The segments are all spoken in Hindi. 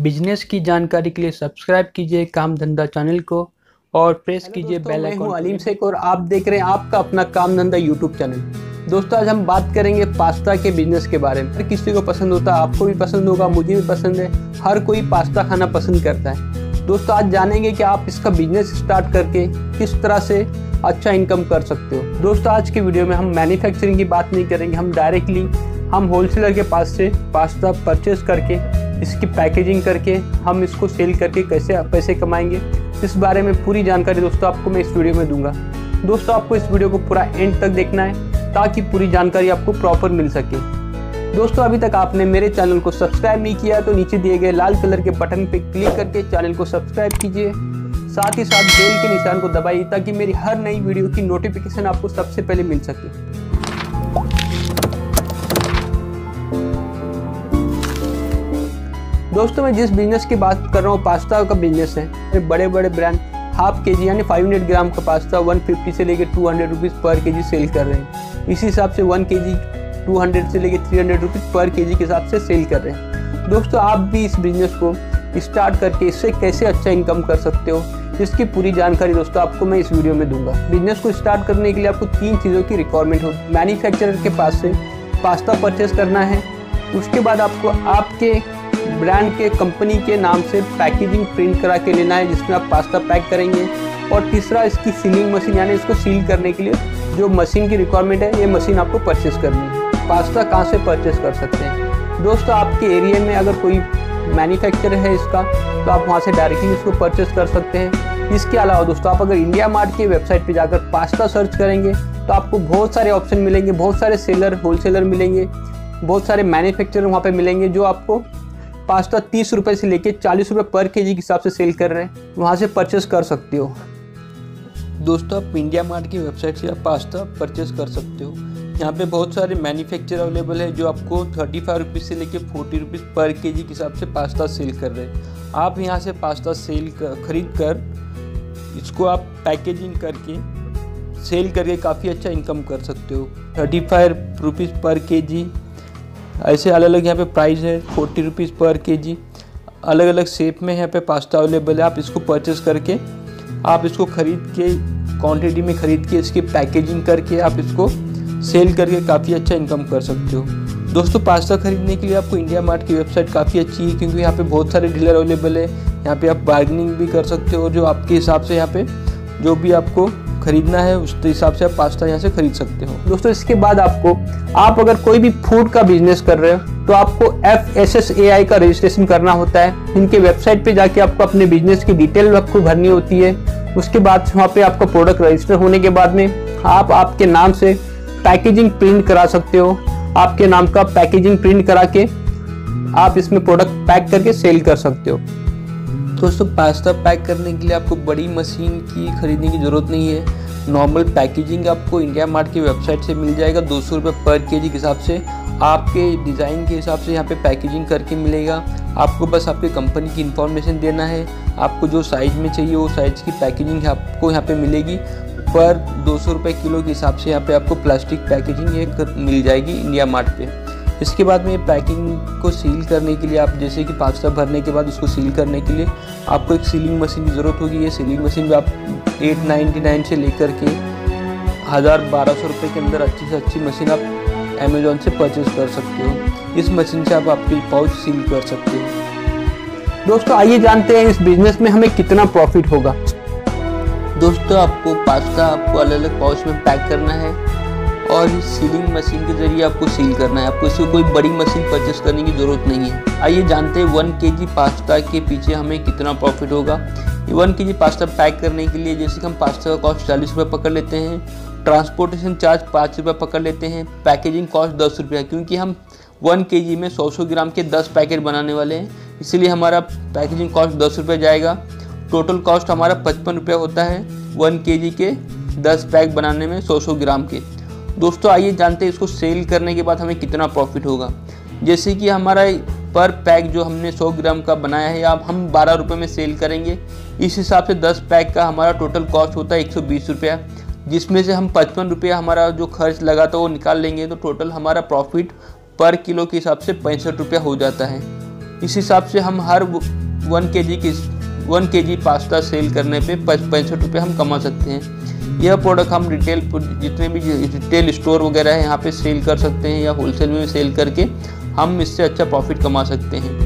बिजनेस की जानकारी के लिए सब्सक्राइब कीजिए काम धंधा चैनल को और प्रेस कीजिए बेल आइकन। मैं हूं आलिम सिंह और आप देख रहे हैं आपका अपना काम धंधा यूट्यूब चैनल। दोस्तों आज हम बात करेंगे पास्ता के बिजनेस के बारे में। हर किसी को पसंद होता है, आपको भी पसंद होगा, मुझे भी पसंद है, हर कोई पास्ता खाना पसंद करता है। दोस्तों आज जानेंगे कि आप इसका बिजनेस स्टार्ट करके किस तरह से अच्छा इनकम कर सकते हो। दोस्तों आज के वीडियो में हम मैन्युफैक्चरिंग की बात नहीं करेंगे, हम डायरेक्टली हम होलसेलर के पास से पास्ता परचेस करके इसकी पैकेजिंग करके हम इसको सेल करके कैसे पैसे कमाएंगे, इस बारे में पूरी जानकारी दोस्तों आपको मैं इस वीडियो में दूंगा। दोस्तों आपको इस वीडियो को पूरा एंड तक देखना है ताकि पूरी जानकारी आपको प्रॉपर मिल सके। दोस्तों अभी तक आपने मेरे चैनल को सब्सक्राइब नहीं किया तो नीचे दिए गए लाल कलर के बटन पर क्लिक करके चैनल को सब्सक्राइब कीजिए, साथ ही साथ बेल के निशान को दबाइए ताकि मेरी हर नई वीडियो की नोटिफिकेशन आपको सबसे पहले मिल सके। दोस्तों मैं जिस बिजनेस की बात कर रहा हूँ पास्ता का बिजनेस है। बड़े बड़े ब्रांड हाफ के जी यानी 500 ग्राम का पास्ता 150 से लेकर 200 रुपीज़ पर केजी सेल कर रहे हैं। इसी हिसाब से 1 केजी 200 से लेकर 300 रुपीज़ पर केजी के हिसाब से सेल कर रहे हैं। दोस्तों आप भी इस बिज़नेस को स्टार्ट करके इससे कैसे अच्छा इनकम कर सकते हो इसकी पूरी जानकारी दोस्तों आपको मैं इस वीडियो में दूंगा। बिज़नेस को स्टार्ट करने के लिए आपको 3 चीज़ों की रिक्वायरमेंट हो। मैन्युफैक्चरर के पास से पास्ता परचेस करना है, उसके बाद आपको आपके ब्रांड के कंपनी के नाम से पैकेजिंग प्रिंट करा के लेना है जिसमें आप पास्ता पैक करेंगे, और तीसरा इसकी सीलिंग मशीन यानी इसको सील करने के लिए जो मशीन की रिक्वायरमेंट है ये मशीन आपको परचेस करनी है। पास्ता कहाँ से परचेस कर सकते हैं? दोस्तों आपके एरिया में अगर कोई मैन्युफैक्चरर है इसका तो आप वहाँ से डायरेक्टली इसको परचेस कर सकते हैं। इसके अलावा दोस्तों आप अगर इंडिया मार्ट की वेबसाइट पर जाकर पास्ता सर्च करेंगे तो आपको बहुत सारे ऑप्शन मिलेंगे, बहुत सारे सेलर होलसेलर मिलेंगे, बहुत सारे मैन्युफैक्चरर वहाँ पर मिलेंगे जो आपको पास्ता 30 रुपये से लेकर 40 रुपये पर केजी के हिसाब से सेल कर रहे हैं, वहाँ से परचेस कर सकते हो। दोस्तों आप इंडिया मार्ट की वेबसाइट से आप पास्ता परचेस कर सकते हो। यहाँ पे बहुत सारे मैन्युफैक्चर अवेलेबल है जो आपको 35 रुपीज़ से लेकर 40 रुपीज़ पर केजी के हिसाब से पास्ता सेल कर रहे हैं। आप यहाँ से पास्ता खरीद कर इसको आप पैकेजिंग करके सेल करके काफ़ी अच्छा इनकम कर सकते हो। 35 रुपीज़ पर केजी ऐसे अलग अलग यहाँ पे प्राइस है। 40 रुपीज़ पर केजी अलग अलग शेप में यहाँ पे पास्ता अवेलेबल है। आप इसको परचेस करके आप इसको ख़रीद के क्वांटिटी में ख़रीद के इसकी पैकेजिंग करके आप इसको सेल करके काफ़ी अच्छा इनकम कर सकते हो। दोस्तों पास्ता खरीदने के लिए आपको इंडिया मार्ट की वेबसाइट काफ़ी अच्छी है क्योंकि यहाँ पर बहुत सारे डीलर अवेलेबल है। यहाँ पर आप बार्गेनिंग भी कर सकते हो, जो आपके हिसाब से यहाँ पर जो भी आपको खरीदना है उस हिसाब से आप पास्ता यहाँ से खरीद सकते हो। दोस्तों इसके बाद आपको आप अगर कोई भी फूड का बिजनेस कर रहे हो तो आपको FSSAI का रजिस्ट्रेशन करना होता है। इनके वेबसाइट पे जाके आपको अपने बिजनेस की डिटेल आपको भरनी होती है। उसके बाद वहाँ पे आपका प्रोडक्ट रजिस्टर होने के बाद में आप आपके नाम से पैकेजिंग प्रिंट करा सकते हो। आपके नाम का पैकेजिंग प्रिंट करा के आप इसमें प्रोडक्ट पैक करके सेल कर सकते हो। दोस्तों पास्ता पैक करने के लिए आपको बड़ी मशीन की खरीदने की ज़रूरत नहीं है। नॉर्मल पैकेजिंग आपको इंडिया मार्ट की वेबसाइट से मिल जाएगा 200 रुपये पर केजी के हिसाब से। आपके डिज़ाइन के हिसाब से यहाँ पे पैकेजिंग करके मिलेगा। आपको बस आपके कंपनी की इन्फॉर्मेशन देना है, आपको जो साइज़ में चाहिए वो साइज़ की पैकेजिंग आपको यहाँ पर मिलेगी। पर 200 रुपये किलो के हिसाब से यहाँ पर आपको प्लास्टिक पैकेजिंग एक मिल जाएगी इंडिया मार्ट पर। इसके बाद में ये पैकिंग को सील करने के लिए आप जैसे कि पास्ता भरने के बाद उसको सील करने के लिए आपको एक सीलिंग मशीन की ज़रूरत होगी। ये सीलिंग मशीन भी आप 899 से लेकर के 1000-1200 रुपये के अंदर अच्छी से अच्छी मशीन आप अमेज़न से परचेस कर सकते हो। इस मशीन से आप आपकी पाउच सील कर सकते हो। दोस्तों आइए जानते हैं इस बिज़नेस में हमें कितना प्रॉफिट होगा। दोस्तों आपको पास्ता आपको अलग अलग पाउच में पैक करना है और सीलिंग मशीन के जरिए आपको सील करना है। आपको इसको कोई बड़ी मशीन परचेस करने की ज़रूरत नहीं है। आइए जानते हैं 1 केजी पास्ता के पीछे हमें कितना प्रॉफिट होगा। 1 केजी पास्ता पैक करने के लिए जैसे कि हम पास्ता का कॉस्ट 40 रुपये पकड़ लेते हैं, ट्रांसपोर्टेशन चार्ज 5 रुपये पकड़ लेते हैं, पैकेजिंग कॉस्ट 10 रुपये, क्योंकि हम 1 केजी में 100-100 ग्राम के 10 पैकेट बनाने वाले हैं, इसलिए हमारा पैकेजिंग कॉस्ट 10 रुपये जाएगा। टोटल कॉस्ट हमारा 55 रुपये होता है 1 केजी के 10 पैक बनाने में 100-100 ग्राम के। दोस्तों आइए जानते हैं इसको सेल करने के बाद हमें कितना प्रॉफिट होगा। जैसे कि हमारा पर पैक जो हमने 100 ग्राम का बनाया है अब हम 12 रुपये में सेल करेंगे। इस हिसाब से 10 पैक का हमारा टोटल कॉस्ट होता है 120 रुपया, जिसमें से हम 55 रुपया हमारा जो खर्च लगा था वो निकाल लेंगे, तो टोटल हमारा प्रॉफिट पर किलो के हिसाब से 65 रुपया हो जाता है। इस हिसाब से हम हर 1 केजी पास्ता सेल करने पे 65 रुपये हम कमा सकते हैं। यह प्रोडक्ट हम रिटेल जितने भी रिटेल स्टोर वगैरह है यहाँ पे सेल कर सकते हैं या होलसेल में सेल करके हम इससे अच्छा प्रॉफिट कमा सकते हैं।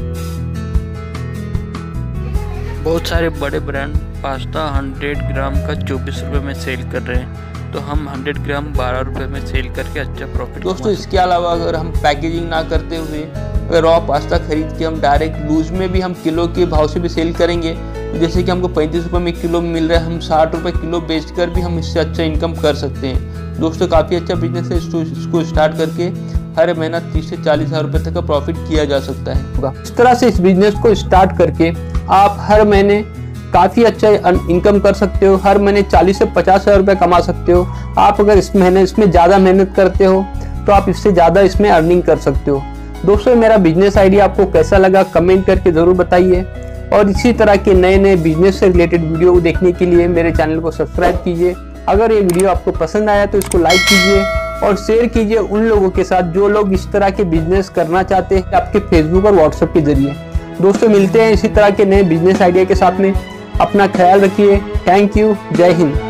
बहुत सारे बड़े ब्रांड पास्ता 100 ग्राम का 24 रुपये में सेल कर रहे हैं, तो हम 100 ग्राम 12 रुपए में सेल करके अच्छा प्रॉफिट। दोस्तों इसके अलावा अगर हम पैकेजिंग ना करते हुए अगर रॉ पास्ता खरीद के हम डायरेक्ट लूज में भी हम किलो के भाव से भी सेल करेंगे, जैसे कि हमको 35 रुपये में किलो मिल रहा है, हम 60 रुपये किलो बेचकर भी हम इससे अच्छा इनकम कर सकते हैं। दोस्तों काफ़ी अच्छा बिजनेस है, इसको स्टार्ट करके हर महीना 30 से 40 हज़ार रुपये तक का प्रॉफिट किया जा सकता है। इस तरह से इस बिजनेस को स्टार्ट करके आप हर महीने काफ़ी अच्छा इनकम कर सकते हो, हर महीने 40 से 50 हज़ार रुपये कमा सकते हो। आप अगर इस महीने इसमें ज़्यादा मेहनत करते हो तो आप इससे ज़्यादा इसमें अर्निंग कर सकते हो। दोस्तों मेरा बिजनेस आइडिया आपको कैसा लगा कमेंट करके ज़रूर बताइए, और इसी तरह के नए नए बिजनेस से रिलेटेड वीडियो देखने के लिए मेरे चैनल को सब्सक्राइब कीजिए। अगर ये वीडियो आपको पसंद आया तो इसको लाइक कीजिए और शेयर कीजिए उन लोगों के साथ जो लोग इस तरह के बिजनेस करना चाहते हैं आपके फेसबुक और व्हाट्सएप के जरिए। दोस्तों मिलते हैं इसी तरह के नए बिजनेस आइडिया के साथ में। अपना ख्याल रखिए। Thank you. जय हिंद।